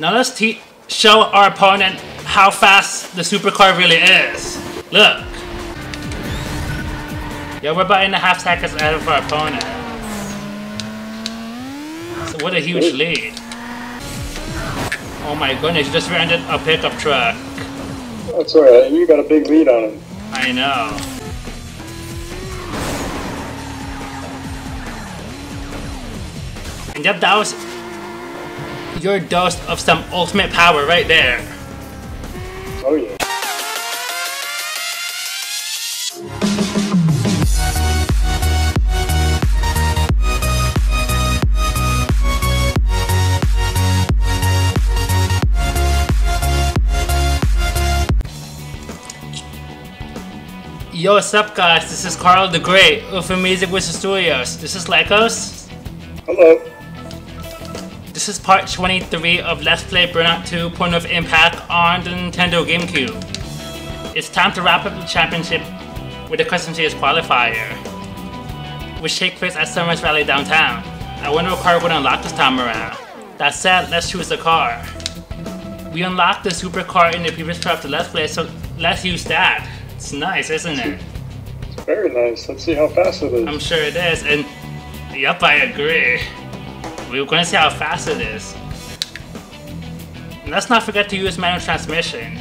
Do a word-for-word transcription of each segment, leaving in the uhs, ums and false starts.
Now let's te show our opponent how fast the supercar really is. Look. Yeah, we're about eight and a half seconds ahead of our opponent. So what a huge lead. Oh my goodness, you just rented a pickup truck. That's alright, you got a big lead on him. I know. And yep, that was your dose of some ultimate power right there. Oh yeah. Yo, what's up guys, this is KarlDaGreat of AmazingWizardStudios. This is Lykos. Hello. This is part twenty-three of Let's Play Burnout two: Point of Impact on the Nintendo GameCube. It's time to wrap up the championship with the Custom Series qualifier, which takes place at Summer's Rally downtown. I wonder what car would unlock this time around. That said, let's choose a car. We unlocked the supercar in the previous part of the Let's Play, so let's use that. It's nice, isn't it? It's very nice. Let's see how fast it is. I'm sure it is, and yep, I agree. We're going to see how fast it is. And let's not forget to use manual transmission.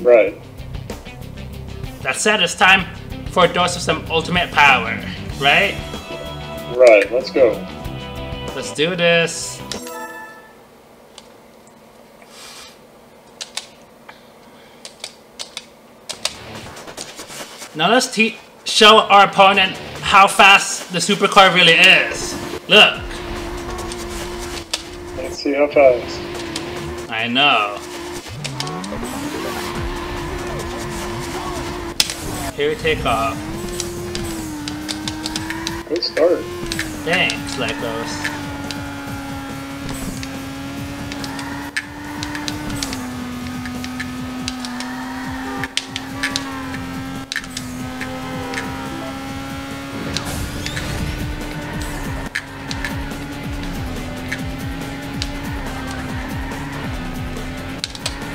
Right. That said, it's time for a dose of some ultimate power, right? Right, let's go. Let's do this. Now let's te show our opponent how fast the supercar really is. Look. Let's see how fast. I know. Here we take off. Good start. Thanks,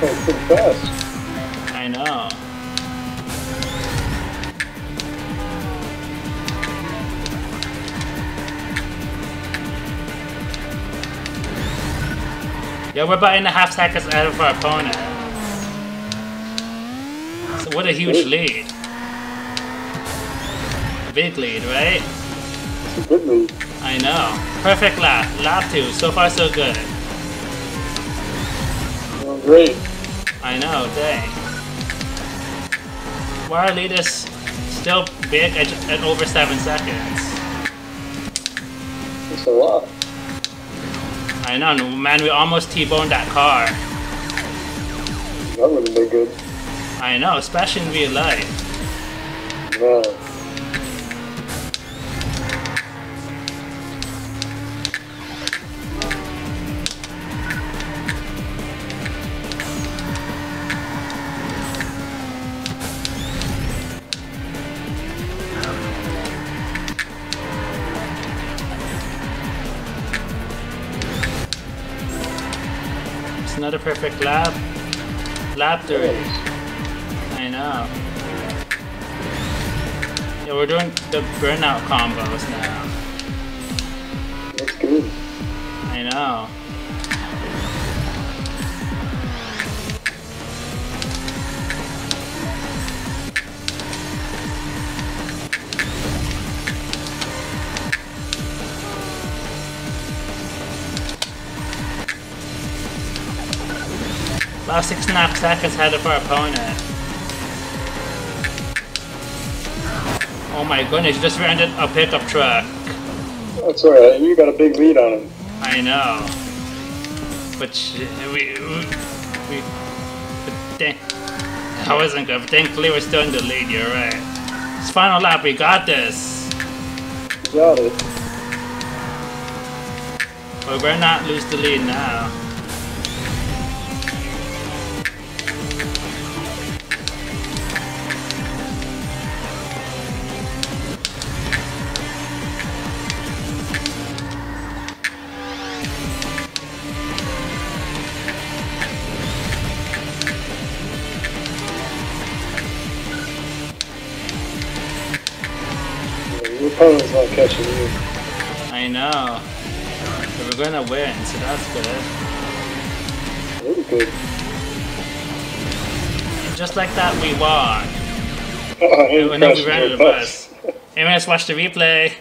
That's pretty fast. I know. Yeah, we're about eight and a half seconds ahead of our opponent. So what a huge lead. Big lead, right? It's a good lead. I know. Perfect lap. Lap two. So far so good. Well, great. I know, dang. Well, our lead is still big at, at over seven seconds. That's a lot. I know, man, we almost T-boned that car. That would have been good. I know, especially in real life. Wow. Another perfect lap. Lap three. I know. Yeah, we're doing the burnout combos now. That's good. I know. Wow, six and a half seconds ahead of our opponent. Oh my goodness, you just rented a pickup truck. That's alright, you got a big lead on him. I know. But we. we, we but dang, that wasn't good, but thankfully we're still in the lead, you're right. It's final lap, we got this. Got it. But we're not lose the lead now. Your opponent's not catching you. I know. But we're gonna win, so that's good. Really good. And just like that, we won. Oh, and, and then we ran to the bus. bus. Hey, let's watch the replay.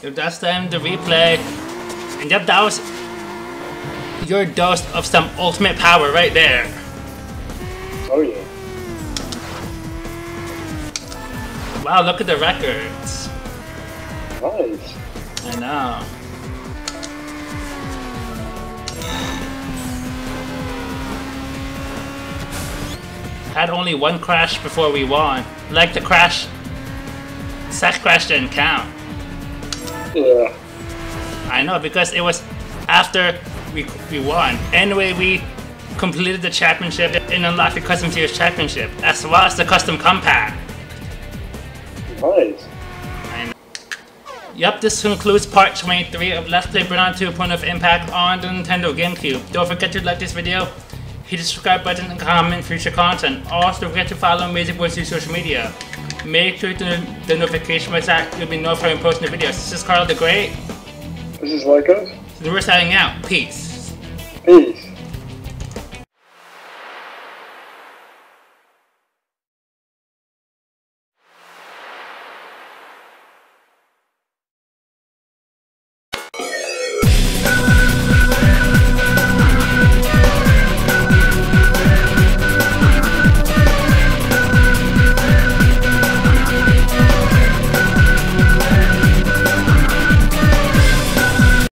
Yep, that's them, the replay. And yep, that was your dose of some ultimate power right there. Oh yeah. Wow, look at the records. Nice. I know. Had only one crash before we won. Like the crash, sack crash didn't count. Yeah. I know, because it was after we, we won. Anyway, we completed the championship and unlocked the Custom Series Championship, as well as the Custom Compact. Nice. I know. Yep, this concludes part twenty-three of Let's Play Burnout two Point of Impact on the Nintendo GameCube. Don't forget to like this video, hit the subscribe button and comment future content. Also, don't forget to follow AmazingWizardStudios social media. Make sure to the, the notification bell so you'll be notified when posting the videos. This is KarlDaGreat. This is Lykos. So we're signing out. Peace. Peace.